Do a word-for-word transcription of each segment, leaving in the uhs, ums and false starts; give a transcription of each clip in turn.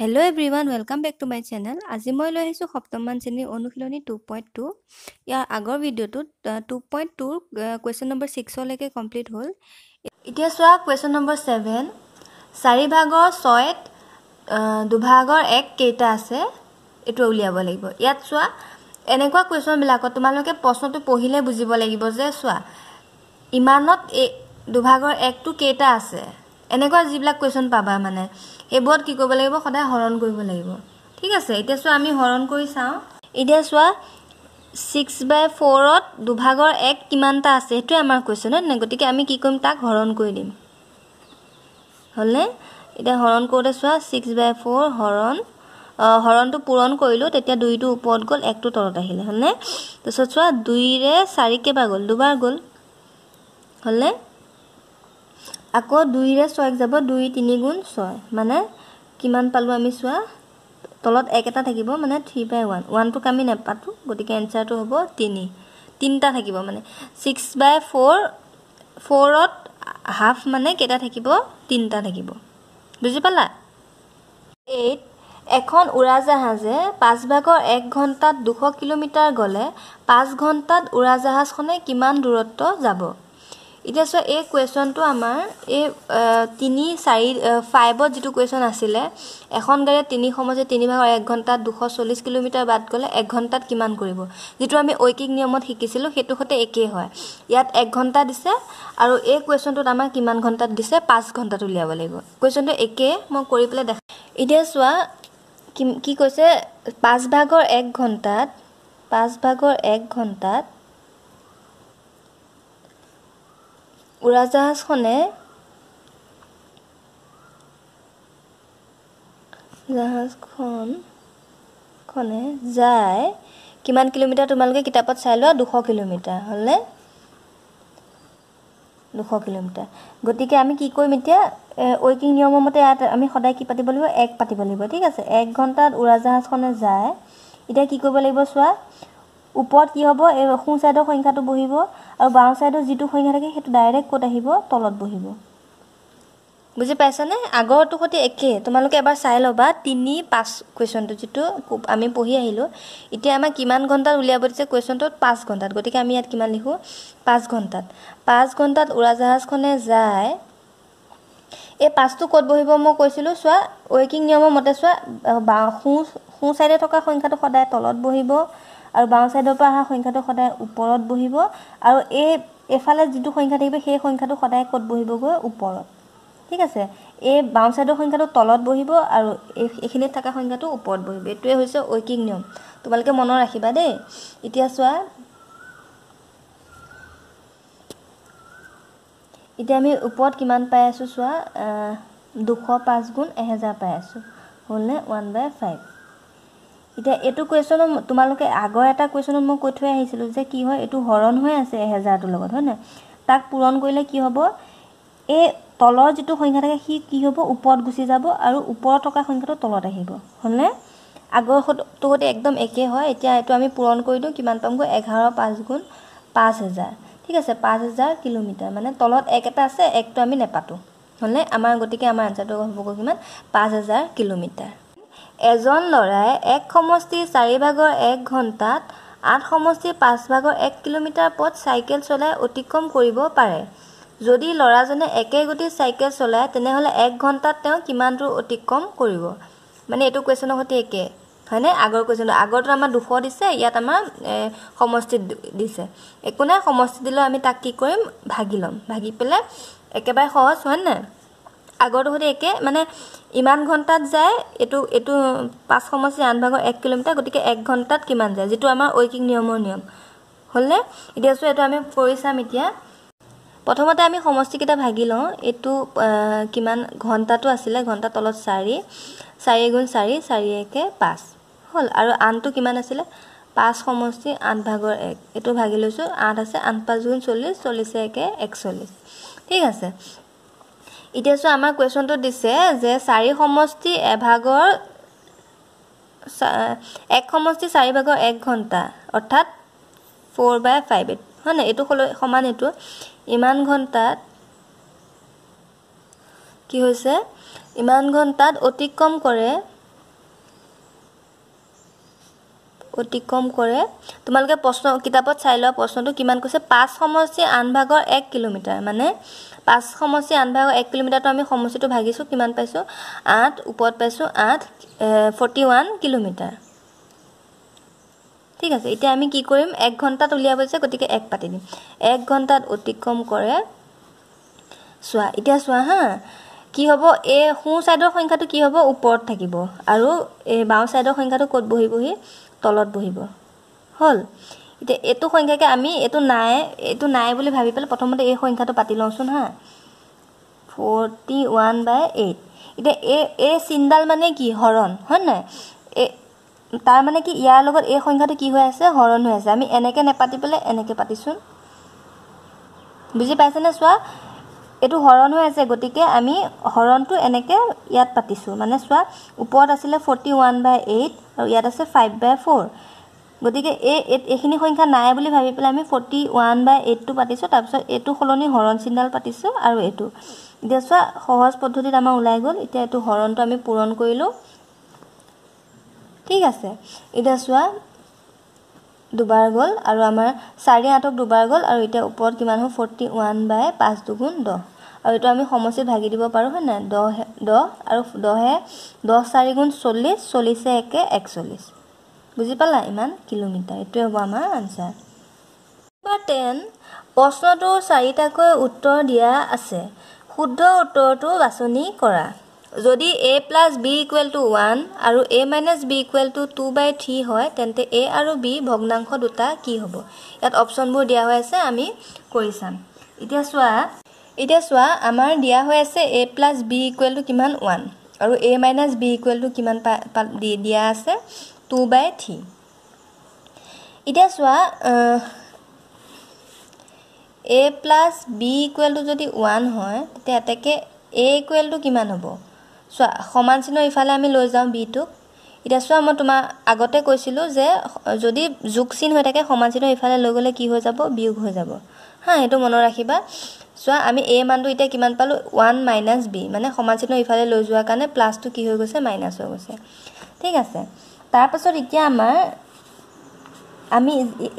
Hello' everyone, welcome back to my channel. আজি মই লৈ আহিছোঁ সপ্তমমান শ্ৰেণীৰ অনুশীলনী টু পইণ্ট টু। ইয়াৰ আগৰ ভিডিঅ'টোত টু পইণ্ট টুৰ কুৱেশ্যন নম্বৰ ছিক্সলৈকে কমপ্লিট হ'ল। এতিয়া চোৱা কুৱেশ্যন নম্বৰ ছেভেন। চাৰি ভাগৰ ছয়ত দুভাগৰ এক কেইটা আছে এইটো উলিয়াব লাগিব। ইয়াত চোৱা, এনেকুৱা কুৱেশ্যনবিলাকত তোমালোকে প্ৰশ্নটো পঢ়িলে বুজিব লাগিব যে চোৱা ইমানত এই দুভাগৰ একটো কেইটা আছে। এনেকুৱা যিবিলাক কুৱেশ্যন পাবা মানে এইবোৰত কি কৰিব লাগিব, সদায় হৰণ কৰিব লাগিব। ঠিক আছে, এতিয়া চোৱা আমি হৰণ কৰি চাওঁ। এতিয়া চোৱা ছিক্স বাই ফ'ৰত দুভাগৰ এক কিমানটা আছে সেইটোৱে আমাৰ কুৱেশ্যন হয় নে, গতিকে আমি কি কৰিম তাক হৰণ কৰি দিম, হ'লনে? এতিয়া হৰণ কৰোঁতে চোৱা ছিক্স বাই ফ'ৰ হৰণ হৰণটো পূৰণ কৰিলোঁ, তেতিয়া দুইটো ওপৰত গ'ল একটো তলত আহিলে, হ'লনে? তাৰপিছত চোৱা দুইৰে চাৰি কেইবাৰ গ'ল, দুবাৰ গ'ল, হ'লনে? আকৌ দুইৰে ছয়ক যাব, দুই তিনি গুণ ছয়, মানে কিমান পালোঁ আমি চোৱা, তলত এক এটা থাকিব মানে থ্ৰী বাই ওৱান, ওৱানটোক আমি নেপাতোঁ, গতিকে এনচাৰটো হ'ব তিনি, তিনিটা থাকিব মানে ছিক্স বাই ফ'ৰ, ফ'ৰত হাফ মানে কেইটা থাকিব, তিনিটা থাকিব, বুজি পালা? এইট, এখন উৰাজাহাজে পাঁচ ভাগৰ এক ঘণ্টাত দুশ কিলোমিটাৰ গ'লে পাঁচ ঘণ্টাত উৰাজাহাজখনে কিমান দূৰত্ব যাব? এতিয়া চোৱা এই কুৱেশ্যনটো আমাৰ এই তিনি চাৰি ফাইভত যিটো কুৱেশ্যন আছিলে, এখন গাড়ীয়ে তিনি সময়ত তিনি ভাগৰ এক ঘণ্টাত দুশ চল্লিছ কিলোমিটাৰ বাট গ'লে এক ঘণ্টাত কিমান কৰিব, যিটো আমি ঐকিক নিয়মত শিকিছিলোঁ সেইটো সৈতে একেই হয়। ইয়াত এক ঘণ্টা দিছে আৰু এই কুৱেশ্যনটোত আমাৰ কিমান ঘণ্টাত দিছে, পাঁচ ঘণ্টাত উলিয়াব লাগিব। কুৱেশ্যনটো একেই, মই কৰি পেলাই দেখা। এতিয়া চোৱা কি কি কৈছে, পাঁচ ভাগৰ এক ঘণ্টাত পাঁচ ভাগৰ এক ঘণ্টাত উৰাজাহাজখনে জাহাজখন খনে যায় কিমান কিলোমিটাৰ, তোমালোকে কিতাপত চাই লোৱা, দুশ কিলোমিটাৰ, হ'লনে? দুশ কিলোমিটাৰ। গতিকে আমি কি কৰিম এতিয়া, ঐকিক নিয়মৰ মতে ইয়াত আমি সদায় কি পাতিব লাগিব, এক পাতিব লাগিব। ঠিক আছে, এক ঘণ্টাত উৰাজাহাজখনে যায়, এতিয়া কি কৰিব লাগিব চোৱা, ওপৰত কি হ'ব, এই সোঁ ছাইডৰ সংখ্যাটো বহিব আৰু বাওঁ ছাইডৰ যিটো সংখ্যা থাকে সেইটো ডাইৰেক্ট ক'ত আহিব, তলত বহিব, বুজি পাইছানে? আগৰটো সৈতে একেই, তোমালোকে এবাৰ চাই ল'বা। তিনি পাঁচ কুৱেশ্যনটো যিটো আমি পঢ়ি আহিলোঁ, এতিয়া আমাক কিমান ঘণ্টাত উলিয়াব দিছে কুৱেশ্যনটোত, পাঁচ ঘণ্টাত, গতিকে আমি ইয়াত কিমান লিখোঁ, পাঁচ ঘণ্টাত। পাঁচ ঘণ্টাত উৰাজাহাজখনে যায়, এই পাঁচটো ক'ত বহিব মই কৈছিলোঁ, চোৱা ৱৰ্কিং নিয়মৰ মতে চোৱা বাওঁ সোঁ সোঁ ছাইডে থকা সংখ্যাটো সদায় তলত বহিব আৰু বাওঁ ছাইডৰ পৰা অহা সংখ্যাটো সদায় ওপৰত বহিব আৰু এই এফালে যিটো সংখ্যা থাকিব সেই সংখ্যাটো সদায় ক'ত বহিবগৈ, ওপৰত। ঠিক আছে, এই বাওঁ ছাইডৰ সংখ্যাটো তলত বহিব আৰু এইখিনিত থকা সংখ্যাটো ওপৰত বহিব, এইটোৱে হৈছে ঐকিক নিয়ম, তোমালোকে মনত ৰাখিবা দেই। এতিয়া চোৱা, এতিয়া আমি ওপৰত কিমান পাই আছোঁ চোৱা, দুশ পাঁচ গুণ এহেজাৰ পাই আছোঁ, হ'লনে? One by five. এতিয়া এইটো কুৱেশ্যনো তোমালোকে আগৰ এটা কুৱেশ্যনত মই কৈ থৈ আহিছিলোঁ যে কি হয়, এইটো হৰণ হৈ আছে এহেজাৰটোৰ লগত, হয় নে? তাক পূৰণ কৰিলে কি হ'ব, এই তলৰ যিটো সংখ্যা থাকে সি কি হ'ব, ওপৰত গুচি যাব আৰু ওপৰত থকা সংখ্যাটো তলত আহিব, হ'লনে? আগৰ সৈতে একদম একেই হয়। এতিয়া এইটো আমি পূৰণ কৰি দিওঁ, কিমান পামগৈ, এঘাৰ পাঁচ গুণ পাঁচ হেজাৰ। ঠিক আছে, পাঁচ হেজাৰ কিলোমিটাৰ, মানে তলত এক এটা আছে, একটো আমি নেপাতোঁ, হ'লনে? আমাৰ গতিকে আমাৰ আনচাৰটো হ'বগৈ কিমান, পাঁচ হেজাৰ কিলোমিটাৰ। এজন ল'ৰাই এক সমষ্টি চাৰি ভাগৰ এক ঘণ্টাত আঠ সমষ্টি পাঁচ ভাগৰ এক কিলোমিটাৰ পথ চাইকেল চলাই অতিক্ৰম কৰিব পাৰে। যদি ল'ৰাজনে একে গতি চাইকেল চলায় তেনেহ'লে এক ঘণ্টাত তেওঁ কিমান দূৰ অতিক্ৰম কৰিব, মানে এইটো কুৱেশ্যনৰ সৈতে একে, হয়নে? আগৰ কুৱেশ্যন, আগৰটো আমাৰ দুশ দিছে, ইয়াত আমাৰ সমষ্টিত দিছে, একো নাই, সমষ্টি দিলেও আমি তাক কি কৰিম, ভাগি ল'ম, ভাগি পেলাই একেবাৰে সহজ, হয় নাই? আগৰটো সৈতে একে, মানে ইমান ঘণ্টাত যায়, এইটো এইটো পাঁচ সমষ্টি আঠ ভাগৰ এক কিলোমিটাৰ, গতিকে এক ঘণ্টাত কিমান যায়, যিটো আমাৰ ঐকিক নিয়মৰ নিয়ম, হ'লনে? এতিয়া চোৱা এইটো আমি কৰি চাম। এতিয়া প্ৰথমতে আমি সমষ্টিকেইটা ভাগি লওঁ, এইটো কিমান ঘণ্টাটো আছিলে, ঘণ্টা তলত চাৰি, চাৰি গুণ চাৰি, চাৰি একে পাঁচ, হ'ল। আৰু আনটো কিমান আছিলে, পাঁচ সমষ্টি আঠ ভাগৰ এক, এইটো ভাগি লৈছোঁ, আঠ আছে, আঠ পাঁচ গুণ চল্লিছ, চল্লিছে একে একচল্লিছ। ঠিক আছে, এতিয়া চোৱা আমাৰ কুৱেশ্যনটো দিছে যে চাৰি সমষ্টি এভাগৰ এক সমষ্টি চাৰি ভাগৰ এক ঘণ্টা, অৰ্থাৎ ফ'ৰ বাই ফাইভ এইট, হয় নাই? এইটো সমান এইটো ইমান ঘণ্টাত কি হৈছে, ইমান ঘণ্টাত অতিক্ৰম কৰে অতিক্ৰম কৰে তোমালকে প্ৰশ্ন কিতাপত চাইলা প্ৰশ্নটো কিমান কৈছে পাঁচ সমষ্টি আন ভাগৰ এক কিলোমিটাৰ মানে পাঁচ সমষ্টি আন ভাগৰ এক কিলোমিটাৰটো আমি সমষ্টিটো ভাগিছো কিমান পাইছো আঠ ওপৰত পাইছো আঠ একচল্লিশ কিলোমিটাৰ ঠিক আছে এতিয়া আমি কি কৰিম এক ঘন্টাত উলিয়াবছে গতিকে এক পাতি দিম এক ঘন্টাত অতিক্ৰম কৰে সোয়া এতিয়া সোয়া হা কি হবো এ হু সাইডৰ সংখ্যাটো কি হবো ওপৰত থাকিব আৰু এ বাও সাইডৰ সংখ্যাটো ক'ত বহিবহি তলত বহিব হল ইতে এটো সংখ্যাকে আমি এটো নাই এটো নাই বুলি ভাবি পেলে প্ৰথমতে এই সংখ্যাটো পাতি লওঁছন হা একচল্লিশ বাই আঠ ইতে এ এ সিন্ডাল মানে কি হৰণ হয় না এ তাৰ মানে কি ইয়াৰ লগত এই সংখ্যাটো কি হৈ আছে হৰণ হৈ আছে আমি এনেকে নে পাতি পেলে এনেকে পাতিছন বুজি পাইছনে সোয়া এটো হৰণ হৈ আছে গতিকে আমি হৰণটো এনেকে ইয়াত পাতিছো মানে সোয়া ওপৰত আছিল একচল্লিশ বাই আঠ আৰু ইয়াত আছে পাঁচ বাই চাৰি গতিকে এই এখিনি সংখ্যা নাই বুলি ভাবি পেলে আমি একচল্লিশ বাই আঠ টো পাতিছো তাৰপিছত এটো হলনি হৰণ চিহ্নল পাতিছো আৰু এটো এতিয়া সোয়া সহজ পদ্ধতিত আমাৰ উলাই গল এতিয়া এটো হৰণটো আমি পূৰণ কৰিলো ঠিক আছে এটা সোয়া দুবাৰ গল আৰু আমাৰ চাৰি আঠক দুবাৰ গল আৰু এটা ওপৰত কিমান হয় একচল্লিশ বাই পাঁচ দুগুণ দহ আৰু এটা আমি সমষ্টি ভাগি দিব পাৰো হয় না দহ আৰু দহ চাৰি গুণ চল্লিশ চল্লিশ এ একে একচল্লিশ বুজি পালা ইমান কিলোমিটাৰ এটো হ'ব আমাৰ আনসাৰ নাম্বাৰ দহ প্ৰশ্নটো চাৰিটাকৈ উত্তৰ দিয়া আছে শুদ্ধ উত্তৰটো বাছনি কৰা যদি a plus b equal to one আৰু a minus b equal to two by three হয় তেন্তে a আৰু b ভগ্নাংশ দুটা কি হ'ব ইয়াত অপচনবোৰ দিয়া হৈ আছে আমি কৰি চাম এতিয়া সোয়া এতিয়া সোয়া আমাৰ দিয়া হৈ আছে a plus b equal to কিমান one আৰু a minus b equal to কিমান দিয়া আছে two by three এতিয়া সোয়া a plus b equal to যদি one হয় তে এটাকে a equal to কিমান হ'ব সোয়া সমান চিহ্ন ইফালে আমি লৈ যাও b টু এটা সোয়া মই তোমা আগতে কৈছিল যে যদি যোগ চিহ্ন হৈ থাকে সমান চিহ্ন ইফালে লৈ গলে কি হৈ যাব বিয়োগ হৈ যাব হা এটো মনে ৰাখিবা সোয়া আমি a মানটো ইটা কিমান পালো one minus b মানে সমান চিহ্ন ইফালে লৈ যোৱা কাৰণে প্লাস টু কি হৈ গৈছে মাইনাস হৈ গৈছে ঠিক আছে তাৰ পাছত ইতিয়া আমাৰ আমি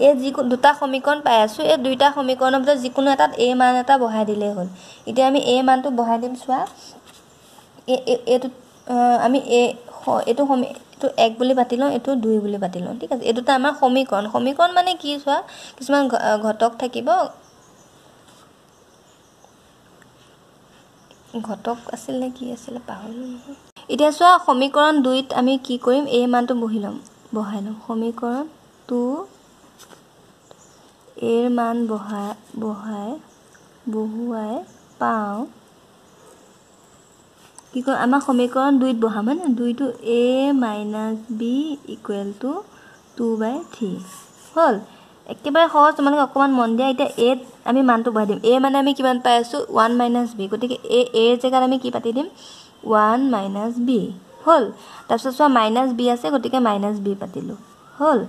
এই যি দুটা সমীকৰণ পাই আছো এই দুটা সমীকৰণৰ ভিতৰত যিকোনো এটাত a মান এটা বহাই দিলে হ'ল ইতিয়া আমি a মানটো বহাই দিম সোয়া এ এটো আমি এ এটো হমি এটো এক বুলি পাতিলো এটো দুই বুলি পাতিলো ঠিক আছে এটোটা আমাৰ সমীকৰণ সমীকৰণ মানে কি সোয়া কিমান ঘটক থাকিব ঘটক আছিল নে কি আছিল পাহৰিলো এতিয়া সোয়া সমীকৰণ দুইত আমি কি কৰিম এই মানটো বহি লম বহাই লম সমীকৰণ দুই এৰ মান বহাই বহাই বহুৱাই পাও কি কয় আমাৰ সমীকৰণ দুইত বহাম মানে দুইটো a - b = two by three হল একেবাৰে সহজ তোমালোকে অকমান মন দিয়া এটা a আমি মানটো বহাই দিম a মানে আমি কিমান পাই আছো one minus b গতিকে a a জায়গাত আমি কি পাতি দিম one minus b হল তাৰপিছত সোয়া minus b আছে গতিকে minus b পাতিলো হল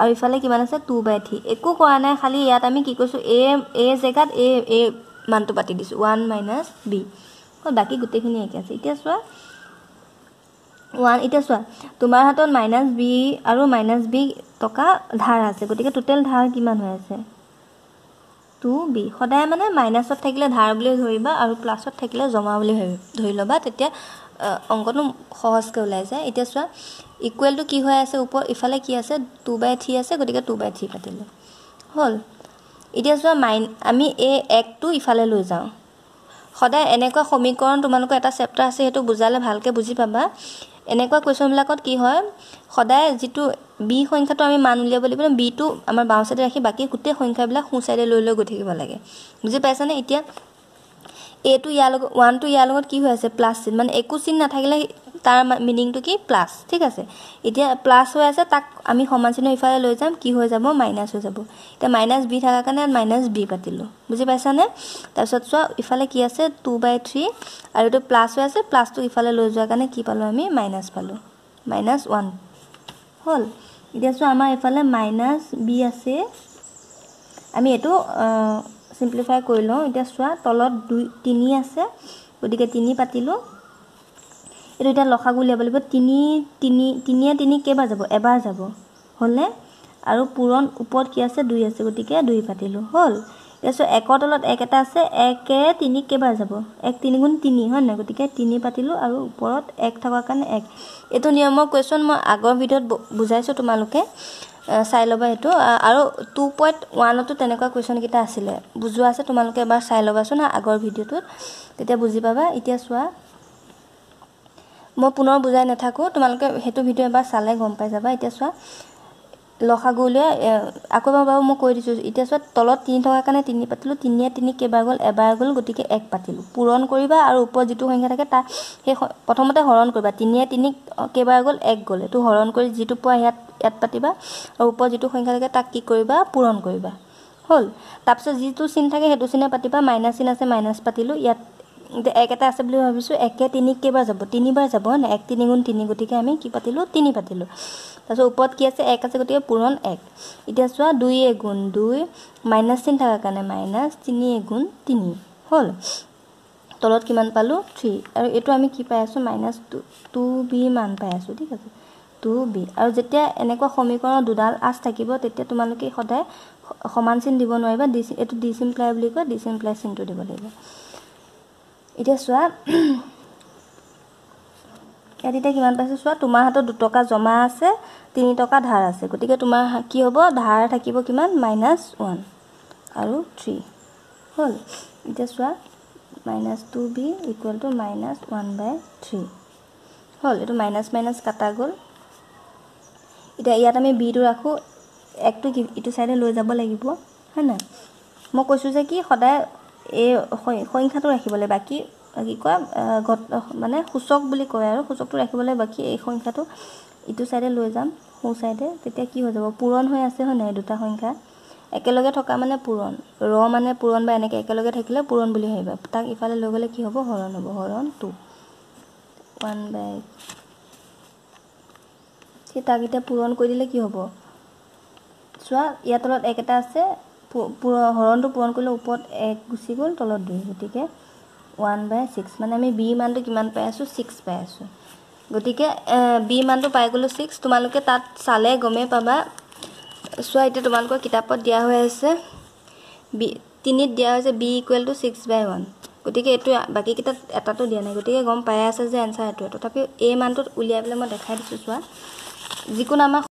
আৰু ইফালে কিমান আছে two by three একো কৰা নাই খালি ইয়াত আমি কি কৈছো a a জায়গাত a a মানটো পাতি দিছো one minus b ও বাকি গুটেখিনি একে আছে এতিয়া সোয়া এক এতিয়া সোয়া তোমাৰ হাতত -b আৰু -b টকা ধাৰ আছে গতিকে টোটাল ধাৰ কিমান হৈ আছে দুই b সদায় মানে মাইনাসত থাকিলে ধাৰ বুলি ধৰিবা আৰু প্লাসত থাকিলে জমা বুলি ধৰি লবা তেতিয়া অংকটো সহজকে ওলাই যায় এতিয়া সোয়া ইকুৱেল টু কি হৈ আছে ওপৰ ইফালে কি আছে two by three আছে গতিকে two by three পাতিলো হল এতিয়া সোয়া আমি a এক টো ইফালে লৈ যাও খদায় এনেকুৱা সমীকৰণ তোমালোকক এটা চেপ্টাৰ আছে হেতু বুজালে ভালকে বুজি পাবা এনেকুৱা কোৱেশ্চনবিলাকত কি হয় খদায় যেটো b সংখ্যাটো আমি মান উলিয়াব লাগিব b টু আমাৰ বাওঁ সাইডে ৰাখি বাকি কুটে সংখ্যাবিলাক সোঁ সাইডে লৈ লৈ গৈ থাকিব লাগে বুজি পাইছানে এতিয়া a টু ইয়া লগত one টু ইয়া লগত কি হৈ আছে প্লাস চিহ্ন মানে একো চিহ্ন নাথাকিলে তাৰ মিনিংটো কি প্লাস ঠিক আছে এতিয়া প্লাস হৈ আছে তাক আমি সমান চিহ্ন ইফালে লৈ যাম কি হৈ যাব মাইনাস হৈ যাব এটা -b থাকা কাৰণে -b পাতিলো বুজি পাইছানে তাৰছত সোয়া ইফালে কি আছে two by three আৰু এটা প্লাস হৈ আছে প্লাসটো ইফালে লৈ যোৱা কাৰণে কি পালো আমি মাইনাস পালো -one হল এতিয়া সোয়া আমাৰ ইফালে -b আছে আমি এটো সিম্পলিফাই কৰি লও এতিয়া সোয়া তলত দুই তিনি আছে ওদিকে তিনি পাতিলো এটা লখাগুলিয়াব লাগিব তিনি তিনি তিনিয়া তিনি কেবা যাব এবাৰ যাব होले आरो पूरण ऊपर की আছে দুই আছে গটিকে দুই পাতিলো হল এসো এক তলত এক এটা আছে এক এ তিন কেবাৰ যাব এক তিন গুণ তিন হয় না গটিকে তিন পাতিলো আৰু ওপৰত এক থকা কাৰণে এক এটো নিয়মৰ কোৱেশ্চন মই আগৰ ভিডিওত বুজাইছো তোমালোকে চাই লবা এটো আৰু দুই পইণ্ট এক তো তেনেকুৱা কোৱেশ্চন কিটা আছিলে বুজুৱা আছে তোমালোকে এবাৰ চাই লবাছো না আগৰ ভিডিওটোত তেতিয়া বুজি পাবা এতিয়া সোৱা মই পুনৰ বুজাই নাথাকো তোমালোকে হেতু ভিডিও এবাৰ চালে গম পাই যাবা এতিয়া সোৱা লখাগুলে আকবা বাবা মই কৈ দিছো এতিয়া সোৱা তলত তিন থকা কাৰণে তিন পাতিলো তিন তিন কেবাৰ গল এবাৰ গল গটিকে এক পাতিলো পূৰণ কৰিবা আৰু ওপৰ যেটো সংখ্যা থাকে তা হে প্ৰথমতে হৰণ কৰিবা তিন তিন কেবাৰ গল এক গল এটো হৰণ কৰি যেটো পোৱা ইয়াত ইয়াত পাতিবা আৰু ওপৰ যেটো সংখ্যা থাকে তাক কি কৰিবা পূৰণ কৰিবা হল তাৰপিছত যেটো চিন থাকে হেতু চিনে পাতিবা মাইনাস চিন আছে মাইনাস পাতিলো ইয়াত দে এক এটা আছে বুলি ভাবিছো এক এ তিন কেবাৰ যাব তিন বাৰ যাব না এক তিন গুণ তিন গটিকে আমি কি পাতিলো তিন পাতিলো তাসো ওপৰত কি আছে এক আছে গটিকে পূৰণ এক এতিয়া সোৱা দুই এ গুণ দুই মাইনাস তিন থাকা কাৰণে মাইনাস তিন এ গুণ তিন হল তলত কিমান পালো তিন আৰু এটো আমি কি পাই আছো মাইনাস দুই বি মান পাই আছো ঠিক আছে দুই বি আৰু যেতিয়া এনেকুৱা সমীকৰণৰ দুডাল আছ থাকিব তেতিয়া তোমালোকে সদায় সমান চিন দিব নোৱাৰিবা এটো ডিসিমপ্লাই বুলি কয় ডিসিমপ্লাই চিনটো দিব লাগিব এতিয়া সোৱা এতিয়া কিমান পাইছো সোৱা তোমাৰ হাতত দুই টকা জমা আছে তিন টকা ধাৰ আছে গটিকে তোমাৰ কি হ'ব ধাৰ থাকিব কিমান মাইনাস এক আৰু তিন হল এতিয়া সোৱা মাইনাস দুই বি = মাইনাস এক বাই তিন হল এটো মাইনাস মাইনাস কাটা গল এতিয়া ইয়াত আমি b টো ৰাখো একটো ইটো সাইডে লৈ যাব লাগিব হয় না মই কৈছো যে কি সদায় এ সংখ্যাটো ৰাখিবলে বাকি কি কয় মানে সূচক বুলি কয় আৰু সূচকটো ৰাখিবলে বাকি এই সংখ্যাটো ইটো সাইডে লৈ যাম হো সাইডে তেতিয়া কি হৈ যাব পূৰণ হৈ আছে হয় না দুটা সংখ্যা একেলগে থকা মানে পূৰণ ৰ মানে পূৰণ বা এনেকে একেলগে থাকিলে পূৰণ বুলি হইবা তাক ইফালে লৈ গলে কি হ'ব হৰণ হ'ব হৰণ দুই এক বাই তাক এটা পূৰণ কৰি দিলে কি হ'ব সোৱা ইয়া তলত এক এটা আছে পুৰা হৰণটো পূৰণ কৰিলে ওপৰত এক গুছি গল তলত দুই গটিকে এক বাই ছয় মানে আমি b মানটো কিমান পাই আছো ছয় পাই আছো গটিকে b মানটো পাই গলো ছয় তোমালোকে তাত চালে গমে পাবা সোয়া এটা তোমালোকৰ কিতাপত দিয়া হৈ আছে b তিন ত দিয়া আছে b = ছয় বাই এক গটিকে এটো বাকি কিটা এটাটো দিয়া নাই গটিকে গম পাই আছে যে আনসার এটো তথাপি a মানটো উলিয়াইবলে মই দেখাই দিছো সোয়া যিকোন আমা